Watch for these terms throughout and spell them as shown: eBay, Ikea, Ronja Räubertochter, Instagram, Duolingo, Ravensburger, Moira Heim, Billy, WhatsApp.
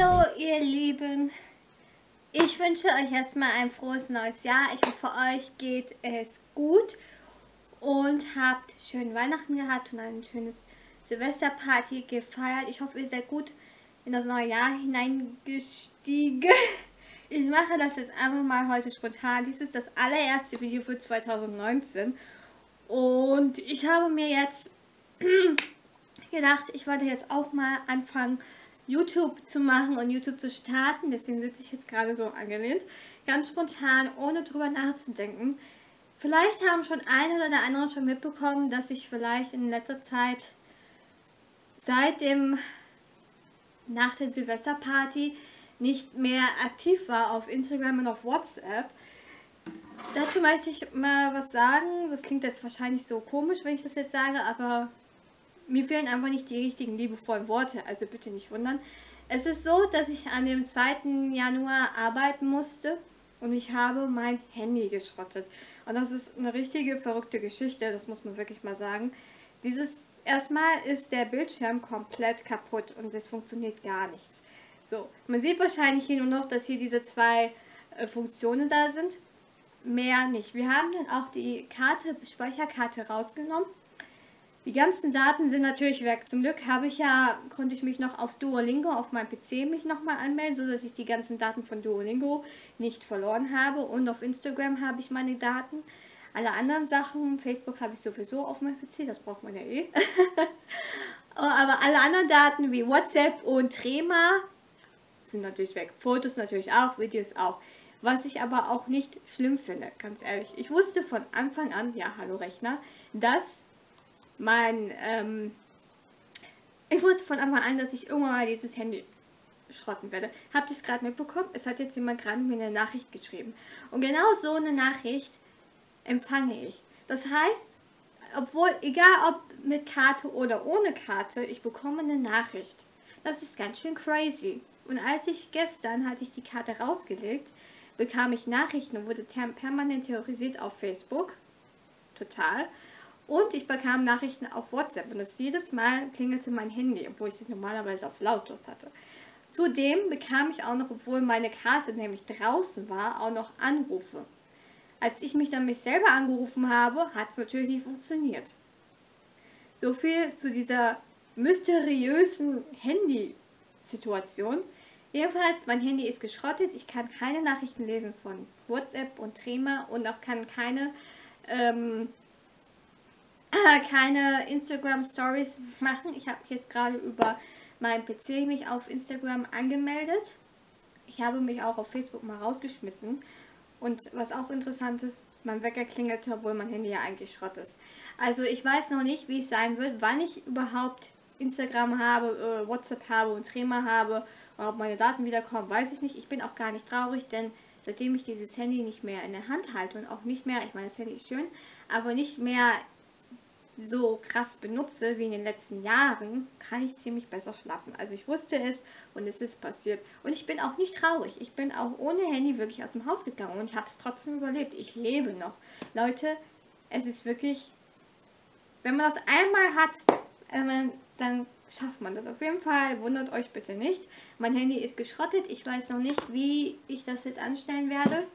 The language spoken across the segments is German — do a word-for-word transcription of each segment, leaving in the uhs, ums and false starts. Hallo ihr Lieben, ich wünsche euch erstmal ein frohes neues Jahr. Ich hoffe, euch geht es gut und habt schönen Weihnachten gehabt und ein schönes Silvesterparty gefeiert. Ich hoffe, ihr seid gut in das neue Jahr hineingestiegen. Ich mache das jetzt einfach mal heute spontan. Dies ist das allererste Video für zweitausendneunzehn und ich habe mir jetzt gedacht, ich wollte jetzt auch mal anfangen, YouTube zu machen und YouTube zu starten. Deswegen sitze ich jetzt gerade so angelehnt, ganz spontan, ohne drüber nachzudenken. Vielleicht haben schon ein oder der andere schon mitbekommen, dass ich vielleicht in letzter Zeit seit dem nach der Silvesterparty nicht mehr aktiv war auf Instagram und auf WhatsApp. Dazu möchte ich mal was sagen. Das klingt jetzt wahrscheinlich so komisch, wenn ich das jetzt sage, aber mir fehlen einfach nicht die richtigen liebevollen Worte, also bitte nicht wundern. Es ist so, dass ich an dem zweiten Januar arbeiten musste und ich habe mein Handy geschrottet. Und das ist eine richtige verrückte Geschichte, das muss man wirklich mal sagen. Dieses, erstmal ist der Bildschirm komplett kaputt und es funktioniert gar nichts. So, man sieht wahrscheinlich hier nur noch, dass hier diese zwei äh, Funktionen da sind, mehr nicht. Wir haben dann auch die Karte, Speicherkarte rausgenommen. Die ganzen Daten sind natürlich weg. Zum Glück habe ich ja, konnte ich mich noch auf Duolingo, auf meinem P C mich nochmal anmelden, sodass ich die ganzen Daten von Duolingo nicht verloren habe. Und auf Instagram habe ich meine Daten. Alle anderen Sachen, Facebook habe ich sowieso auf meinem P C, das braucht man ja eh. Aber alle anderen Daten wie WhatsApp und Trema sind natürlich weg. Fotos natürlich auch, Videos auch. Was ich aber auch nicht schlimm finde, ganz ehrlich. Ich wusste von Anfang an, ja, hallo Rechner, dass... Mein, ähm, ich wusste von Anfang an, dass ich irgendwann mal dieses Handy schrotten werde. Habt ihr es gerade mitbekommen? Es hat jetzt jemand gerade mir eine Nachricht geschrieben. Und genau so eine Nachricht empfange ich. Das heißt, obwohl, egal ob mit Karte oder ohne Karte, ich bekomme eine Nachricht. Das ist ganz schön crazy. Und als ich gestern, hatte ich die Karte rausgelegt, bekam ich Nachrichten und wurde permanent terrorisiert auf Facebook. Total. Und ich bekam Nachrichten auf WhatsApp und das jedes Mal klingelte mein Handy, obwohl ich das normalerweise auf lautlos hatte. Zudem bekam ich auch noch, obwohl meine Karte nämlich draußen war, auch noch Anrufe. Als ich mich dann mich selber angerufen habe, hat es natürlich nicht funktioniert. So viel zu dieser mysteriösen Handy-Situation. Jedenfalls, mein Handy ist geschrottet, ich kann keine Nachrichten lesen von WhatsApp und Trema und auch kann keine... Ähm, keine Instagram-Stories machen. Ich habe jetzt gerade über meinen P C mich auf Instagram angemeldet. Ich habe mich auch auf Facebook mal rausgeschmissen. Und was auch interessant ist, mein Wecker klingelte, obwohl mein Handy ja eigentlich Schrott ist. Also ich weiß noch nicht, wie es sein wird, wann ich überhaupt Instagram habe, äh, WhatsApp habe und Trema habe. Und ob meine Daten wiederkommen, weiß ich nicht. Ich bin auch gar nicht traurig, denn seitdem ich dieses Handy nicht mehr in der Hand halte und auch nicht mehr, ich meine, das Handy ist schön, aber nicht mehr so krass benutze wie in den letzten Jahren, kann ich ziemlich besser schlafen. Also ich wusste es und es ist passiert. Und ich bin auch nicht traurig. Ich bin auch ohne Handy wirklich aus dem Haus gegangen und ich habe es trotzdem überlebt. Ich lebe noch. Leute, es ist wirklich, wenn man das einmal hat, dann schafft man das auf jeden Fall. Wundert euch bitte nicht. Mein Handy ist geschrottet. Ich weiß noch nicht, wie ich das jetzt anstellen werde.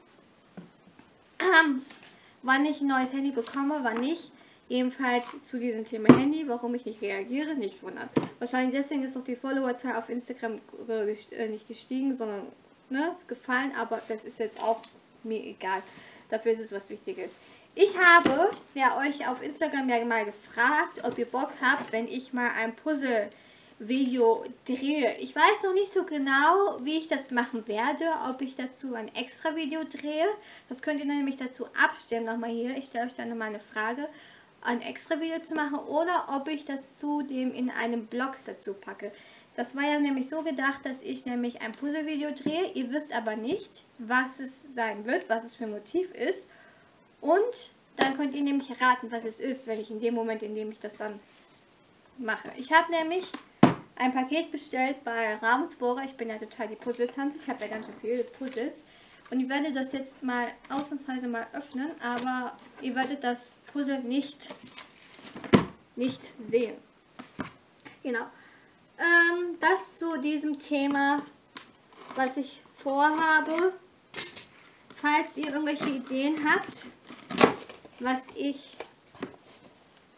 Wann ich ein neues Handy bekomme, wann nicht. Jedenfalls zu diesem Thema Handy, warum ich nicht reagiere, nicht wundern. Wahrscheinlich deswegen ist auch die Followerzahl auf Instagram nicht gestiegen, sondern ne, gefallen, aber das ist jetzt auch mir egal. Dafür ist es was Wichtiges. Ich habe ja euch auf Instagram ja mal gefragt, ob ihr Bock habt, wenn ich mal ein Puzzle-Video drehe. Ich weiß noch nicht so genau, wie ich das machen werde, ob ich dazu ein extra Video drehe. Das könnt ihr dann nämlich dazu abstimmen, nochmal hier. Ich stelle euch dann nochmal eine Frage, ein extra Video zu machen oder ob ich das zudem in einem Blog dazu packe. Das war ja nämlich so gedacht, dass ich nämlich ein Puzzle-Video drehe. Ihr wisst aber nicht, was es sein wird, was es für ein Motiv ist. Und dann könnt ihr nämlich erraten, was es ist, wenn ich in dem Moment, in dem ich das dann mache. Ich habe nämlich ein Paket bestellt bei Ravensburger. Ich bin ja total die Puzzle-Tante. Ich habe ja ganz schön viele Puzzles. Und ich werde das jetzt mal ausnahmsweise mal öffnen, aber ihr werdet das Puzzle nicht, nicht sehen. Genau. Ähm, das zu diesem Thema was ich vorhabe. Falls ihr irgendwelche Ideen habt, was ich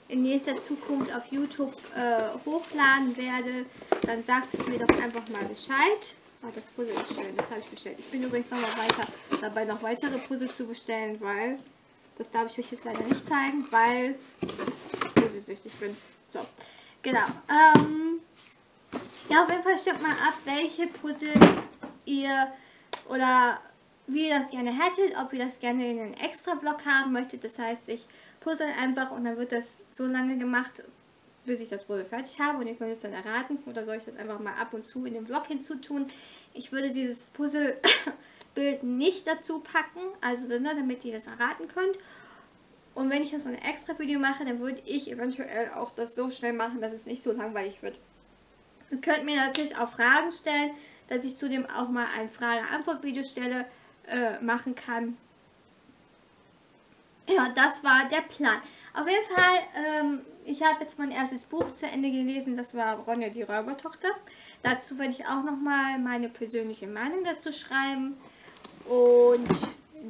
in nächster Zukunft auf YouTube äh, hochladen werde, dann sagt es mir doch einfach mal Bescheid. Oh, das Puzzle bestellen, das habe ich bestellt. Ich bin übrigens noch mal weiter dabei, noch weitere Puzzle zu bestellen, weil das darf ich euch jetzt leider nicht zeigen, weil ich puzzle-süchtig bin. So, genau. Ähm, ja, auf jeden Fall stimmt mal ab, welche Puzzles ihr oder wie ihr das gerne hättet, ob ihr das gerne in einen extra Block haben möchtet. Das heißt, ich puzzle einfach und dann wird das so lange gemacht, bis ich das Puzzle fertig habe und ihr könnt es dann erraten. Oder soll ich das einfach mal ab und zu in den Vlog hinzutun? Ich würde dieses Puzzlebild nicht dazu packen, also ne, damit ihr das erraten könnt. Und wenn ich das in einem extra Video mache, dann würde ich eventuell auch das so schnell machen, dass es nicht so langweilig wird. Ihr könnt mir natürlich auch Fragen stellen, dass ich zudem auch mal ein Frage-Antwort-Video stelle. machen kann. Ja, das war der Plan. Auf jeden Fall, ähm, ich habe jetzt mein erstes Buch zu Ende gelesen, das war Ronja die Räubertochter. Dazu werde ich auch nochmal meine persönliche Meinung dazu schreiben und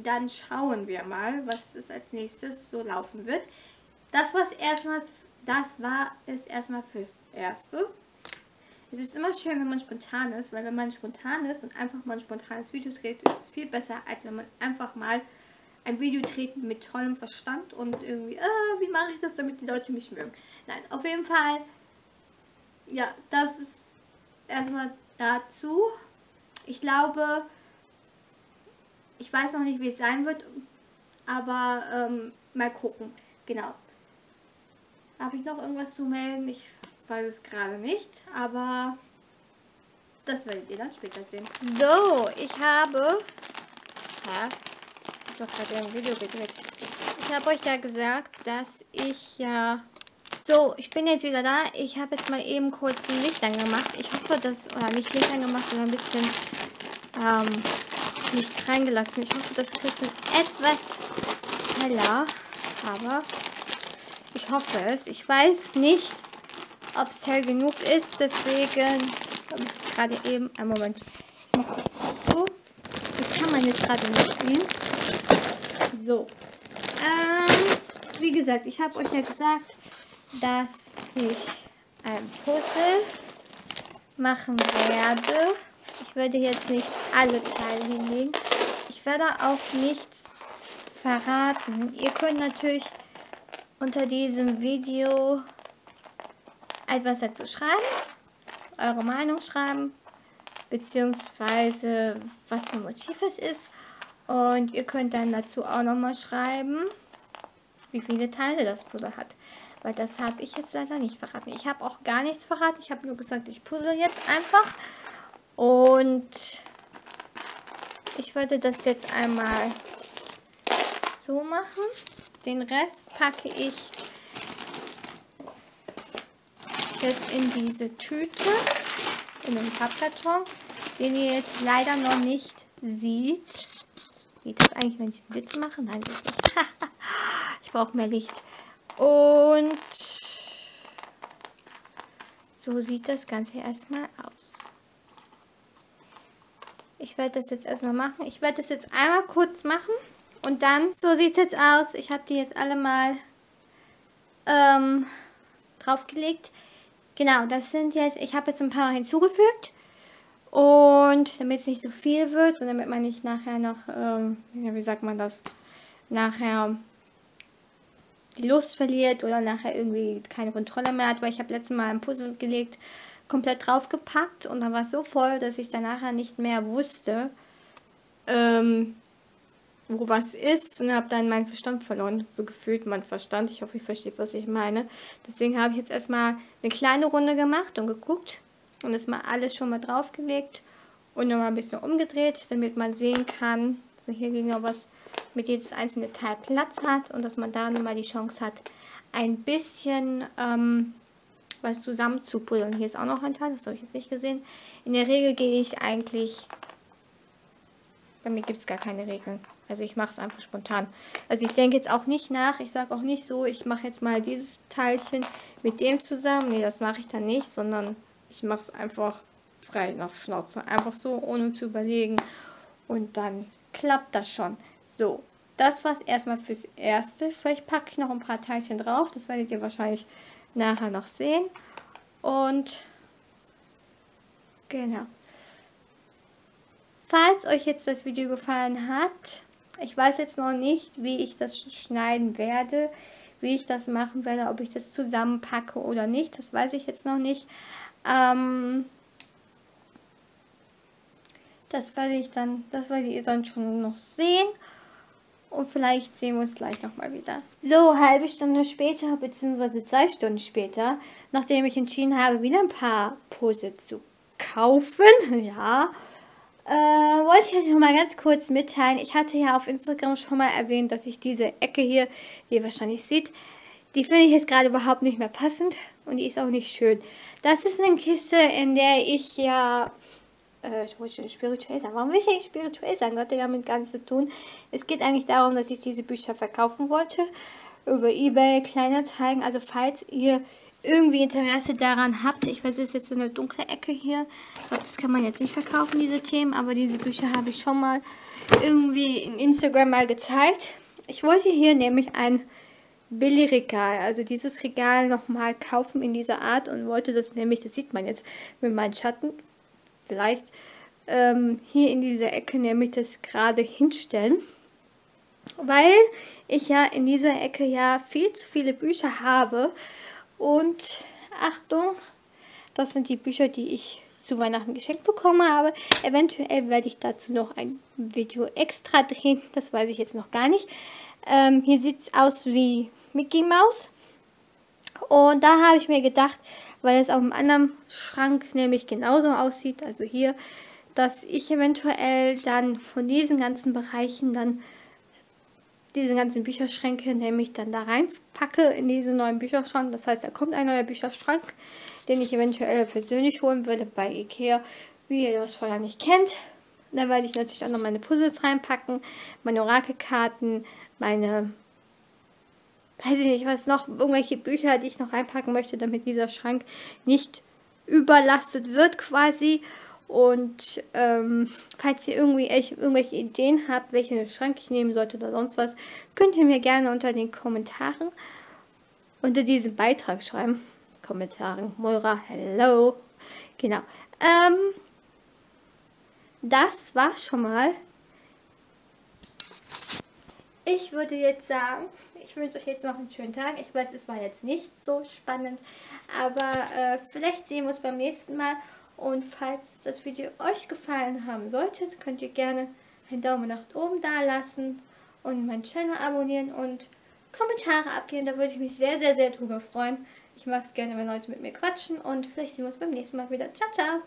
dann schauen wir mal, was es als nächstes so laufen wird. Das war es erstmal, das war es erstmal fürs Erste. Es ist immer schön, wenn man spontan ist, weil wenn man spontan ist und einfach mal ein spontanes Video dreht, ist es viel besser, als wenn man einfach mal ein Video dreht mit tollem Verstand und irgendwie, äh, wie mache ich das, damit die Leute mich mögen. Nein, auf jeden Fall, ja, das ist erstmal dazu. Ich glaube, ich weiß noch nicht, wie es sein wird, aber ähm, mal gucken. Genau. Habe ich noch irgendwas zu melden? Ich weiß es gerade nicht, aber das werdet ihr dann später sehen. So, ich habe ja, ich habe gerade ein Video gedreht. Ich habe euch ja gesagt, dass ich ja so, ich bin jetzt wieder da. Ich habe jetzt mal eben kurz ein Licht angemacht. Ich hoffe, dass, oder nicht Licht angemacht, sondern ein bisschen ähm, Licht reingelassen. Ich hoffe, dass es jetzt etwas heller, aber ich hoffe es. Ich weiß nicht, ob es hell genug ist, deswegen habe ich gerade eben, einen Moment, ich mache das so, das kann man jetzt gerade nicht sehen. So, ähm, wie gesagt, ich habe euch ja gesagt, dass ich ein Puzzle machen werde. Ich werde jetzt nicht alle Teile hinlegen, ich werde auch nichts verraten. Ihr könnt natürlich unter diesem Video etwas dazu schreiben, eure Meinung schreiben, beziehungsweise was für ein Motiv es ist. Und ihr könnt dann dazu auch nochmal schreiben, wie viele Teile das Puzzle hat. Weil das habe ich jetzt leider nicht verraten. Ich habe auch gar nichts verraten. Ich habe nur gesagt, ich puzzle jetzt einfach. Und ich werde das jetzt einmal so machen. Den Rest packe ich jetzt in diese Tüte, in den Pappkarton, den ihr jetzt leider noch nicht seht. Geht das eigentlich, wenn ich einen Witz mache? Nein, geht nicht. Ich brauche mehr Licht. Und so sieht das Ganze erstmal aus. Ich werde das jetzt erstmal machen. Ich werde das jetzt einmal kurz machen und dann, so sieht es jetzt aus. Ich habe die jetzt alle mal ähm, draufgelegt. Genau, das sind jetzt, ich habe jetzt ein paar hinzugefügt und damit es nicht so viel wird und damit man nicht nachher noch, ähm, wie sagt man das, nachher die Lust verliert oder nachher irgendwie keine Kontrolle mehr hat, weil ich habe letztes Mal ein Puzzle gelegt, komplett draufgepackt und dann war es so voll, dass ich dann nachher nicht mehr wusste, ähm, wo was ist und habe dann meinen Verstand verloren, so gefühlt mein Verstand. Ich hoffe, ihr versteht, was ich meine. Deswegen habe ich jetzt erstmal eine kleine Runde gemacht und geguckt und ist mal alles schon mal draufgelegt und nochmal ein bisschen umgedreht, damit man sehen kann, so hier genau was mit jedes einzelne Teil Platz hat und dass man da nochmal die Chance hat, ein bisschen ähm, was zusammen zu puzzeln. Hier ist auch noch ein Teil, das habe ich jetzt nicht gesehen. In der Regel gehe ich eigentlich, bei mir gibt es gar keine Regeln. Also ich mache es einfach spontan. Also ich denke jetzt auch nicht nach. Ich sage auch nicht so, ich mache jetzt mal dieses Teilchen mit dem zusammen. Nee, das mache ich dann nicht, sondern ich mache es einfach frei nach Schnauze. Einfach so, ohne zu überlegen. Und dann klappt das schon. So, das war es erstmal fürs Erste. Vielleicht packe ich noch ein paar Teilchen drauf. Das werdet ihr wahrscheinlich nachher noch sehen. Und genau. Falls euch jetzt das Video gefallen hat, ich weiß jetzt noch nicht, wie ich das schneiden werde, wie ich das machen werde, ob ich das zusammenpacke oder nicht, das weiß ich jetzt noch nicht. Ähm, das werde ich dann, das werdet ihr dann schon noch sehen. Und vielleicht sehen wir uns gleich nochmal wieder. So, halbe Stunde später, beziehungsweise zwei Stunden später, nachdem ich entschieden habe, wieder ein paar Pose zu kaufen, ja, äh, wollte ich euch nochmal ganz kurz mitteilen. Ich hatte ja auf Instagram schon mal erwähnt, dass ich diese Ecke hier, die ihr wahrscheinlich seht, die finde ich jetzt gerade überhaupt nicht mehr passend und die ist auch nicht schön. Das ist eine Kiste, in der ich ja... Ich wollte schon spirituell sagen. Warum will ich eigentlich spirituell sagen? Das hat damit gar nichts zu tun. Es geht eigentlich darum, dass ich diese Bücher verkaufen wollte. Über eBay, Kleinanzeigen. Also falls ihr irgendwie Interesse daran habt. Ich weiß, es ist jetzt eine dunkle Ecke hier. Ich glaube, das kann man jetzt nicht verkaufen, diese Themen. Aber diese Bücher habe ich schon mal irgendwie in Instagram mal gezeigt. Ich wollte hier nämlich ein Billy-Regal, also dieses Regal nochmal kaufen in dieser Art. Und wollte das nämlich, das sieht man jetzt mit meinen Schatten, vielleicht ähm, hier in dieser Ecke nämlich das gerade hinstellen, weil ich ja in dieser Ecke ja viel zu viele Bücher habe und Achtung, das sind die Bücher, die ich zu Weihnachten geschenkt bekommen habe. Eventuell werde ich dazu noch ein Video extra drehen, das weiß ich jetzt noch gar nicht. Ähm, hier sieht es aus wie Mickey Mouse und da habe ich mir gedacht, weil es auf einem anderen Schrank nämlich genauso aussieht, also hier, dass ich eventuell dann von diesen ganzen Bereichen dann diese ganzen Bücherschränke nämlich dann da reinpacke in diesen neuen Bücherschrank. Das heißt, da kommt ein neuer Bücherschrank, den ich eventuell persönlich holen würde bei Ikea, wie ihr das vorher nicht kennt. Da werde ich natürlich auch noch meine Puzzles reinpacken, meine Orakelkarten, meine... weiß ich nicht, was noch, irgendwelche Bücher, die ich noch reinpacken möchte, damit dieser Schrank nicht überlastet wird quasi. Und ähm, falls ihr irgendwie echt irgendwelche Ideen habt, welchen Schrank ich nehmen sollte oder sonst was, könnt ihr mir gerne unter den Kommentaren, unter diesem Beitrag schreiben. Kommentaren, Moira, hello. Genau. Ähm, das war's schon mal. Ich würde jetzt sagen, ich wünsche euch jetzt noch einen schönen Tag. Ich weiß, es war jetzt nicht so spannend, aber äh, vielleicht sehen wir uns beim nächsten Mal. Und falls das Video euch gefallen haben sollte, könnt ihr gerne einen Daumen nach oben da lassen und meinen Channel abonnieren und Kommentare abgeben. Da würde ich mich sehr, sehr, sehr drüber freuen. Ich mag es gerne, wenn Leute mit mir quatschen und vielleicht sehen wir uns beim nächsten Mal wieder. Ciao, ciao!